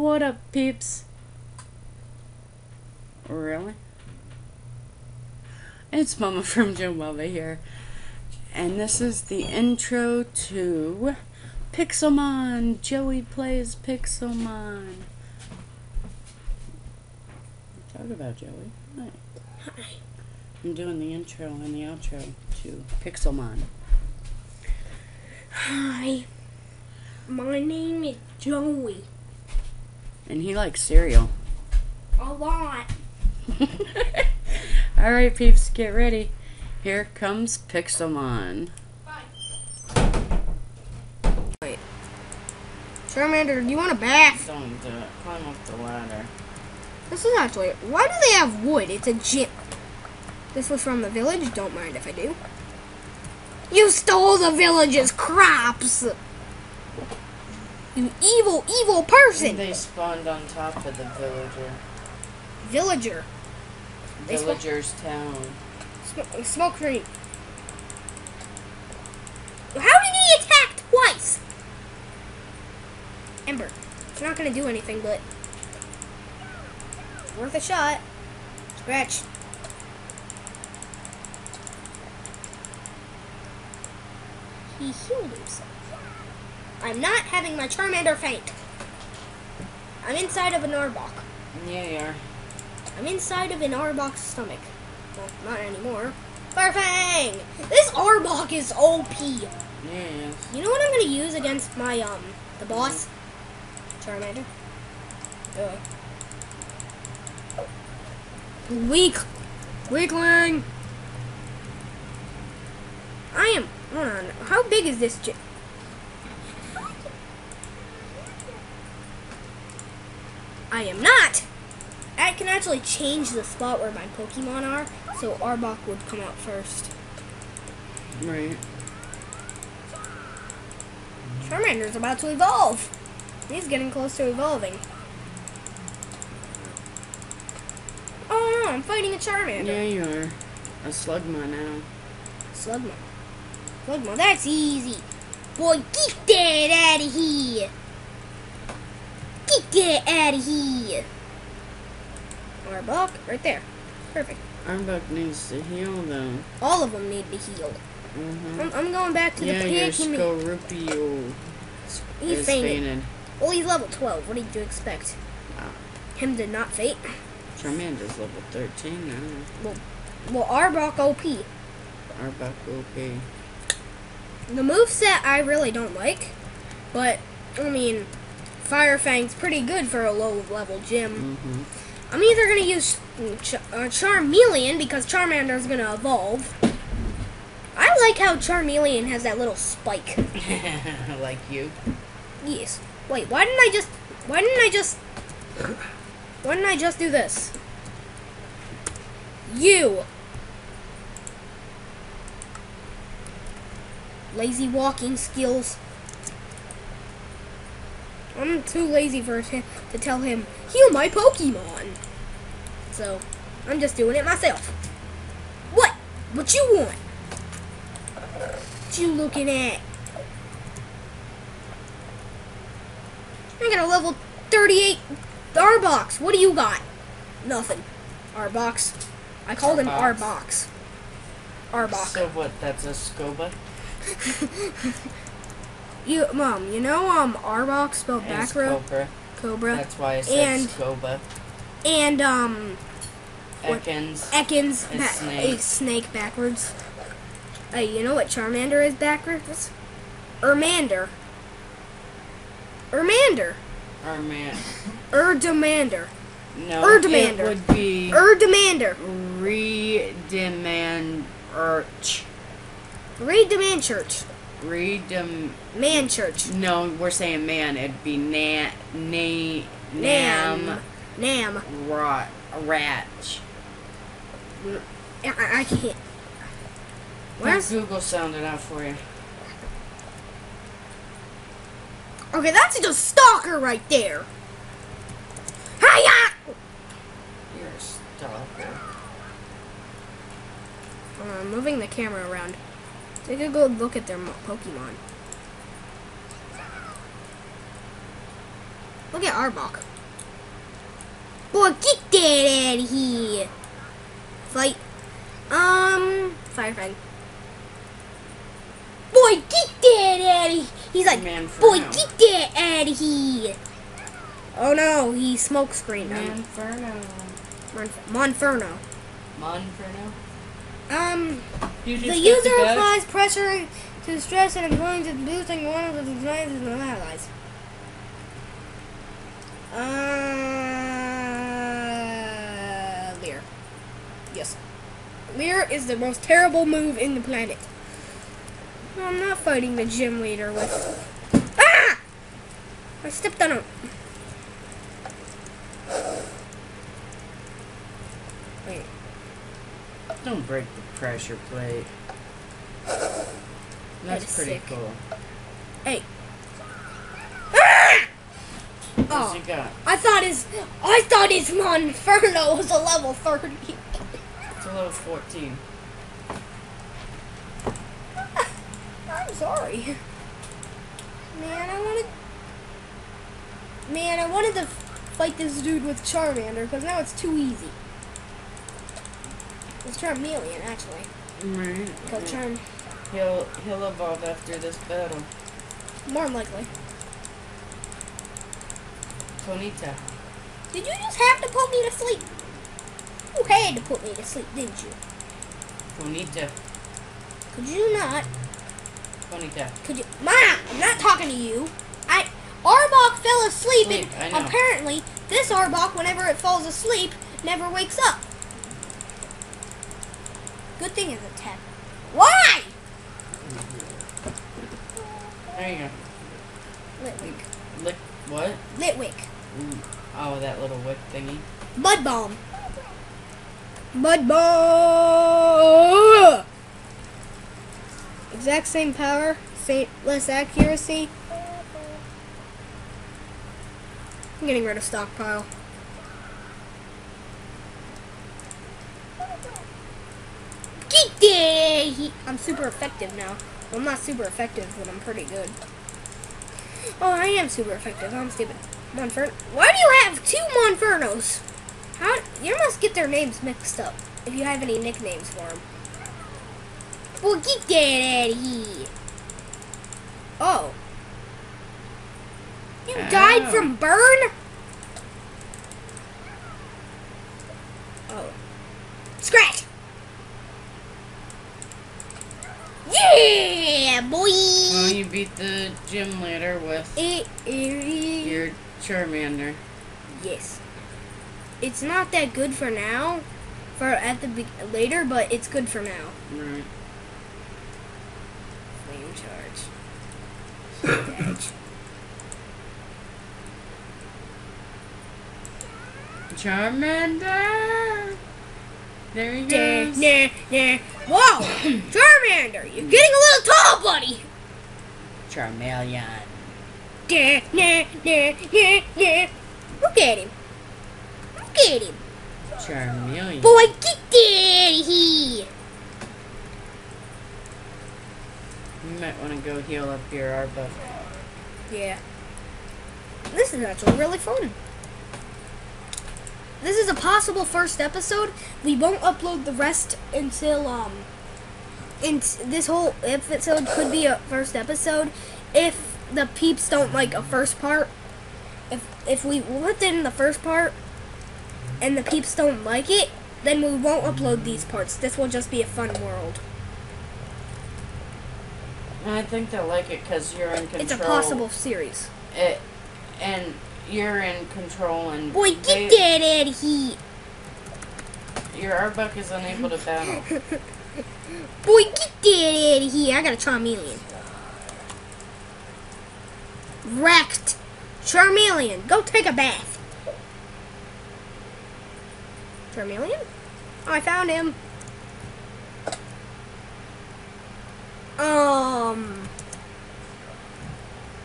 What up, peeps? Really? It's Mama from JoeMomma here, and this is the intro to Pixelmon. Joey plays Pixelmon. Talk about Joey. Hi. Hi. I'm doing the intro and the outro to Pixelmon. Hi. My name is Joey. And he likes cereal. A lot. Alright, peeps, get ready. Here comes Pixelmon. Bye. Wait. Charmander, do you want a bath? Don't do it. Climb up the ladder. This is actually... Why do they have wood? It's a gym. This was from the village. Don't mind if I do. You stole the village's crops! You evil, evil person! And they spawned on top of the villager. Villager? Villager's town. Smoke screen. How did he attack twice? Ember. It's not gonna do anything, but worth a shot. Scratch. He healed himself. I'm not having my Charmander faint. I'm inside of an Arbok. Yeah, you are. I'm inside of an Arbok's stomach. Well, not anymore. Farfang! This Arbok is OP. Yeah, yes. You know what I'm gonna use against my the boss? Charmander. Weakling. I am. Hold on. How big is this? I am not! I can actually change the spot where my Pokemon are, so Arbok would come out first. Right. Charmander's about to evolve! He's getting close to evolving. Oh no, I'm fighting a Charmander. Yeah, you are. A Slugma now. Slugma. Slugma, that's easy! Boy, get that out of here! Get out of here! Arbok, right there. Perfect. Arbok needs to heal, though. All of them need to heal. Mm-hmm. I'm going back to the pig. Yeah, your Rupio is fainted. Well, he's level 12. What did you expect? Wow. Him to not faint? Charmander's level 13 now. Well, Arbok OP. Arbok OP. The moveset I really don't like, but, I mean... Firefang's pretty good for a low-level gym. Mm-hmm. I'm either going to use Charmeleon, because Charmander's going to evolve. I like how Charmeleon has that little spike. Like you? Yes. Wait, why didn't I just do this? You! Lazy walking skills. I'm too lazy for him to tell him, heal my Pokemon. So, I'm just doing it myself. What? What you want? What you looking at? I got a level 38 Arbok. What do you got? Nothing. Arbok. I called him Arbok. Arbok. So what, that's a scoba? You, Mom, you know, Arbok spelled backwards. Cobra. That's why I said Cobra. And, Ekans. Ekans is snake backwards. Hey, you know what Charmander is backwards? Erdemander. No, it would be... Erdemander. Redemand church. No, we're saying man. It'd be nam. Ratch. I can't. Where's Google sounded out for you? Okay, that's just stalker right there. Hiya! You're a stalker. I'm moving the camera around. Take a good look at their Pokemon. Look at Arbok. Boy, get that out of here. Fight. Fire friend. Boy, get that out of here. He's like, boy, get that out of here. Oh no, he smoke screened him. Monferno. The user applies pressure to stress and inclines and boosting one of the devices and allies. Leer. Yes. Leer is the most terrible move in the planet. I'm not fighting the gym leader with... Ah! I stepped on him. Wait. Don't break the pressure plate. That's pretty sick. Cool. Hey. Ah! Oh, you got? I thought his Monferno was a level 30. It's a level 14. I'm sorry. Man, I wanted to fight this dude with Charmander because now it's too easy. It's Charmeleon, actually. Right. Because he'll evolve after this battle. More than likely. Ponita. Did you just have to put me to sleep? You had to put me to sleep, didn't you? Ponita. Could you not? Ponita. Could you? Ma, I'm not talking to you. Arbok fell asleep, and apparently this Arbok, whenever it falls asleep, never wakes up. Good thing it's a tap. Why? There you go. Litwick. What? Litwick. Ooh. Oh, that little wick thingy. Mud bomb. Mud bomb. Exact same power, less accuracy. I'm getting rid of stockpile. I'm super effective now. Well, I'm not super effective, but I'm pretty good. Oh, I am super effective. I'm stupid. Monferno. Why do you have two Monfernos? You must get their names mixed up if you have any nicknames for them. Well, get that out of here. Oh. You died from burn? Oh. Scratch! Yeah, boy! Well, you beat the gym leader with your Charmander. Yes. It's not that good for now, later, but it's good for now. Right. Flame charge. Charmander! There he goes. Nah. Whoa! Charmander, you're getting a little tall, buddy! Charmeleon. Nah. Look at him. Charmeleon. Boy, get that here. You might want to go heal up your Arbok. Yeah. This is actually really fun. This is a possible first episode. We won't upload the rest until this whole episode could be a first episode if the peeps don't like a first part. If we put in the first part and the peeps don't like it, then we won't upload these parts. This will just be a fun world. I think they'll like it because you're in control. It's a possible series. You're in control and... Boy, get that out of here! Your Arbok is unable to battle. Boy, get that out of here! I got a Charmeleon. Wrecked! Charmeleon, go take a bath! Charmeleon? Oh, I found him.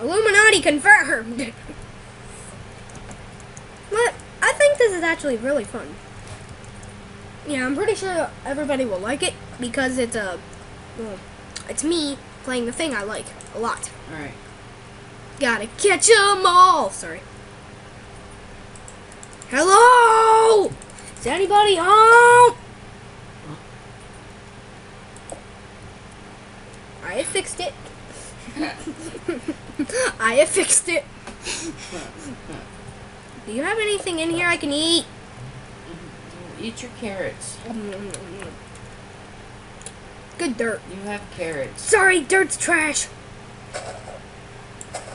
Illuminati confirmed! But I think this is actually really fun. Yeah, I'm pretty sure everybody will like it because it's me playing the thing I like a lot. All right. Gotta catch 'em all. Sorry. Hello? Is anybody home? I have fixed it. I have fixed it. Do you have anything in here I can eat? Eat your carrots. Good dirt. You have carrots. Sorry, dirt's trash.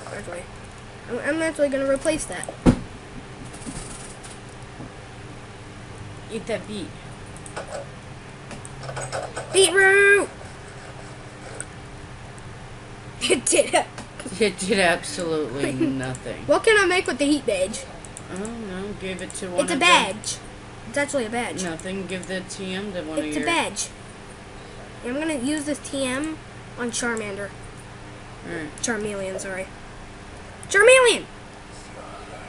Actually, I'm actually gonna replace that. Eat that beet. Beetroot! It did it. It did absolutely nothing. What can I make with the heat badge? I don't know. Give it to one. It's a badge. It's actually a badge. Nothing. Give the TM to one of your... It's a badge. I'm gonna use this TM on Charmander. Alright. Charmeleon, sorry. Charmeleon!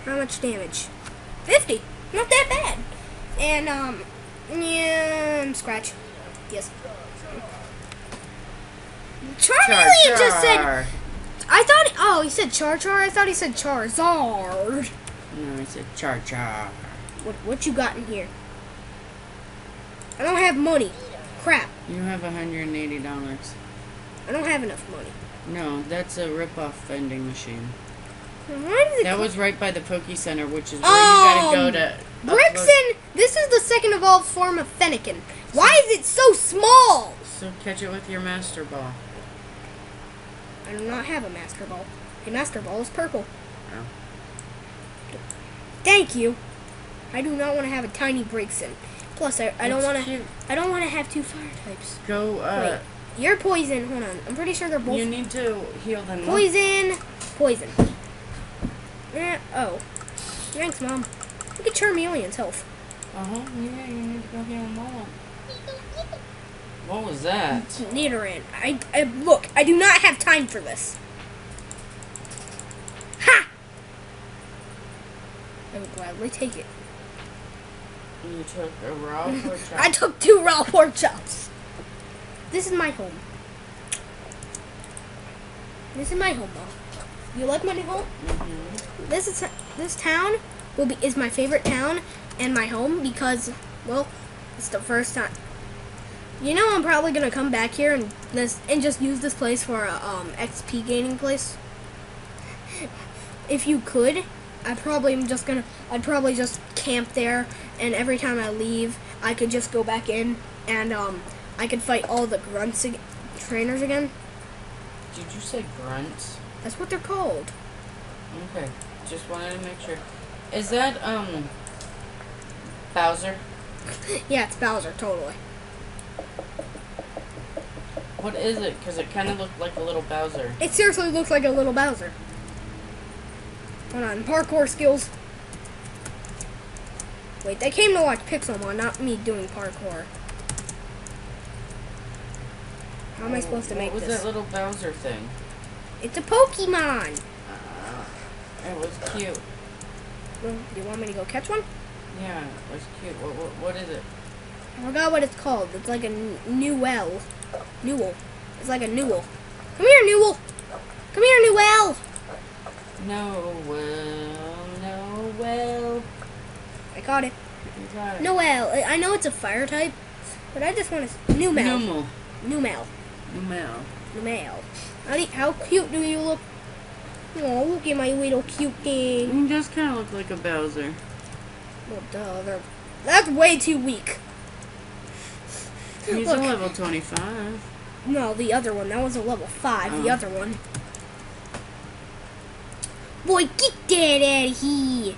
How much damage? 50. Not that bad. And, yeah, scratch. Yes. Charmeleon just said... I thought... he said Char-Char? I thought he said Charizard. No, he said Char-Char. What you got in here? I don't have money. Crap. You have $180. I don't have enough money. No, that's a rip-off vending machine. That was right by the Poke Center, which is where you gotta go to... Brixen, this is the second evolved form of Fennekin. Why is it so small? So catch it with your Master Ball. I do not have a Master Ball. Your Master Ball is purple. Oh. Thank you. I do not want to have a tiny Brixen. Plus, I don't want to have two fire types. Go, Wait, you're poison. Hold on. I'm pretty sure they're both... You need to heal them. Poison. Poison. Thanks, Mom. Look at Charmeleon's health. Yeah, you need to go heal them all. What was that? Nidoran. Look, I do not have time for this. Ha! I would gladly take it. You took a raw pork chop. I took 2 raw pork chops. This is my home. This is my home, Mom. You like my new home? Mm-hmm. This town is my favorite town and my home because, well, it's the first time. You know, I'm probably gonna come back here and just use this place for a XP gaining place. If you could, I'd probably just camp there, and every time I leave, I could just go back in and I could fight all the grunts trainers again. Did you say grunts? That's what they're called. Okay, just wanted to make sure. Is that, Bowser? Yeah, it's Bowser, totally. What is it? Because it kind of looked like a little Bowser. It seriously looks like a little Bowser. Hold on, parkour skills. Wait, they came to watch Pixelmon, not me doing parkour. How am I supposed to make this? What was that little Bowser thing? It's a Pokemon! It was cute. Well, you want me to go catch one? Yeah, it was cute. What is it? I forgot what it's called. It's like a Numel. Newell. It's like a Newell. Come here, Newell! Come here, Newell! Noel. I caught it. You got it. Noel. I know it's a fire type, but I just want to... Numel. How cute do you look? Oh, look at my little cute thing. You just kind of look like a Bowser. Well, duh. That's way too weak. He's a level 25. No, the other one. That was a level 5. Oh. The other one. Boy, get that out of here.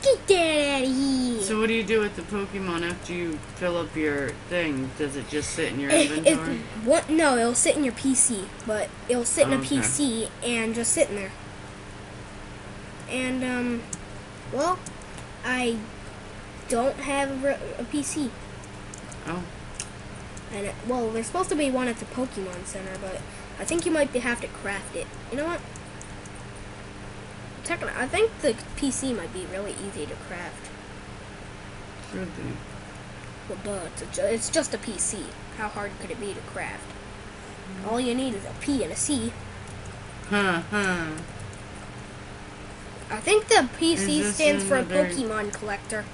Get that out of here. So what do you do with the Pokemon after you fill up your thing? Does it just sit in your inventory? No, it'll sit in your PC. But it'll sit in a PC and just sit in there. And, well, I don't have a PC. Oh. And, well, there's supposed to be one at the Pokemon Center, but I think you might have to craft it. You know what? I think the PC might be really easy to craft. Should be. Well, but it's just a PC. How hard could it be to craft? Mm-hmm. All you need is a P and a C. I think the PC stands for a Pokemon collector.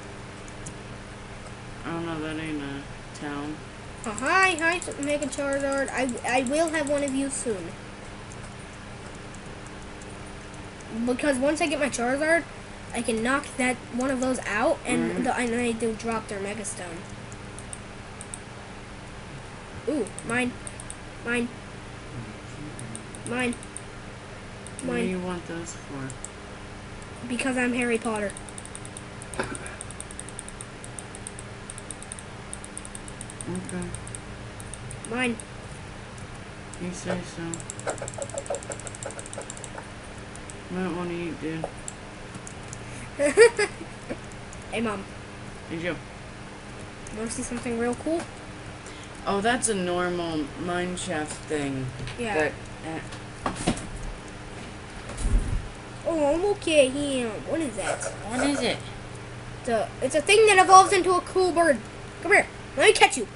Oh no, that ain't a town. Oh, hi, Mega Charizard. I will have one of you soon. Because once I get my Charizard, I can knock that one of those out, and I do drop their Mega Stone. Ooh, mine. What do you want those for? Because I'm Harry Potter. Okay. Mine. You say so. I don't want to eat, dude. Hey, Mom. Hey, Joe. Want to see something real cool? Oh, that's a normal mineshaft thing. Yeah. That, oh, look at him. What is that? What is it? It's a thing that evolves into a cool bird. Come here. Let me catch you.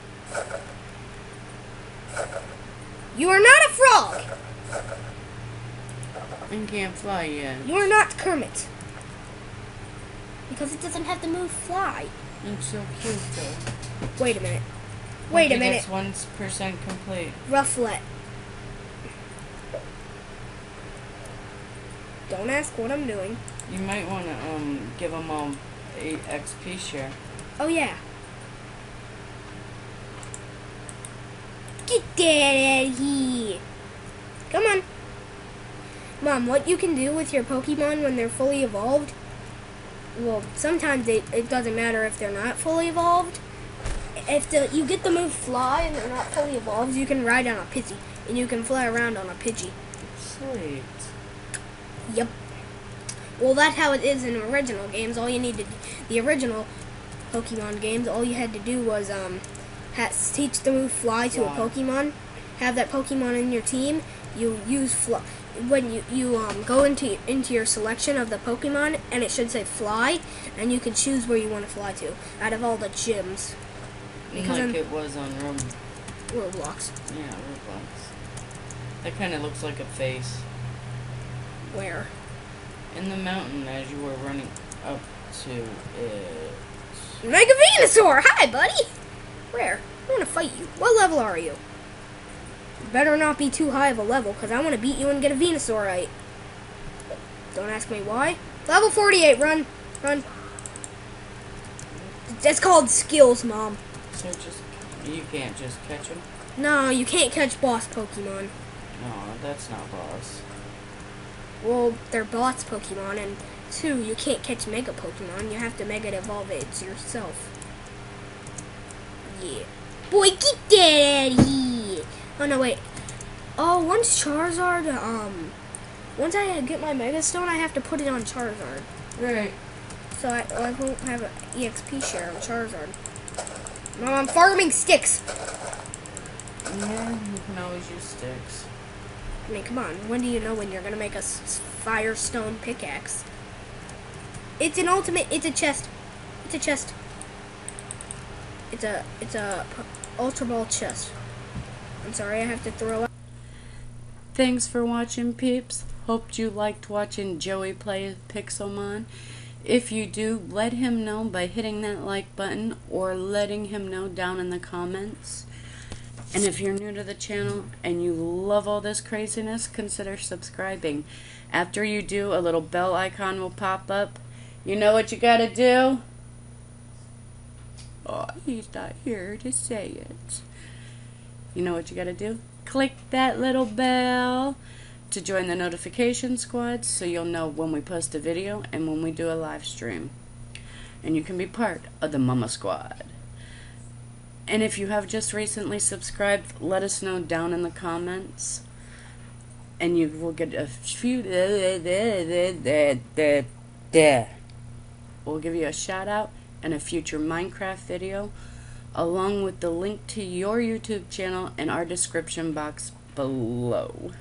You are not a frog. And can't fly yet. You are not Kermit. Because it doesn't have the move fly. It's so cute, though. Wait a minute. Wait a minute. It's 1% complete. Rufflet. Don't ask what I'm doing. You might want to give them all a XP share. Oh yeah. Get that out of here. Come on. Mom, what you can do with your Pokemon when they're fully evolved, well, sometimes it doesn't matter if they're not fully evolved. If you get the move fly and they're not fully evolved, you can ride on a Pidgey, and you can fly around on a Pidgey. Sweet. Yep. Well, that's how it is in original games. All you needed, the original Pokemon games, all you had to do was teach the move fly to a Pokemon, have that Pokemon in your team. You use fly when you go into your selection of the Pokemon, and it should say fly, and you can choose where you want to fly to out of all the gyms. Because like it was on Roblox. Yeah, Roblox. That kind of looks like a face. Where? In the mountain as you were running up to it. Mega Venusaur! Hi, buddy! Where? I want to fight you. What level are you? Better not be too high of a level, because I want to beat you and get a Venusaurite. Don't ask me why. Level 48, run. Run. That's called skills, Mom. So you can't just catch him? No, you can't catch boss Pokemon. No, that's not boss. Well, they're boss Pokemon, and two, you can't catch Mega Pokemon. You have to Mega Evolve it yourself. Yeah. Boy, get that out of here! Oh, no, wait. Oh, once Charizard, once I get my Mega Stone, I have to put it on Charizard. Right. So I won't have an EXP share on Charizard. Mom, I'm farming sticks! Yeah, you can always use sticks. I mean, come on. When do you know when you're going to make a firestone pickaxe? It's an ultimate. It's a chest. It's a chest. It's a Ultra Ball chest. I'm sorry, I have to throw up. Thanks for watching, peeps. Hope you liked watching Joey play Pixelmon. If you do, let him know by hitting that like button or letting him know down in the comments. And if you're new to the channel and you love all this craziness, consider subscribing. After you do, a little bell icon will pop up. You know what you gotta do? Oh, he's not here to say it. You know what you gotta do? Click that little bell to join the notification squad so you'll know when we post a video and when we do a live stream. And you can be part of the Mama Squad. And if you have just recently subscribed, let us know down in the comments. And you will get a few... We'll give you a shout out in a future Minecraft video, along with the link to your YouTube channel in our description box below.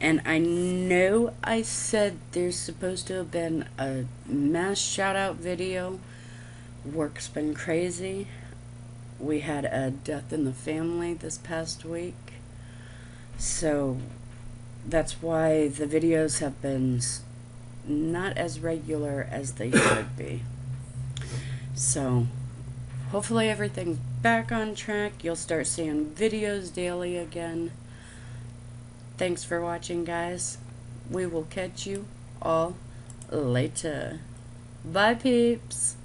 And I know I said there's supposed to have been a mass shout out video. Work's been crazy. We had a death in the family this past week, so that's why the videos have been not as regular as they should be. So hopefully everything's back on track. You'll start seeing videos daily again. Thanks for watching, guys. We will catch you all later. Bye, peeps.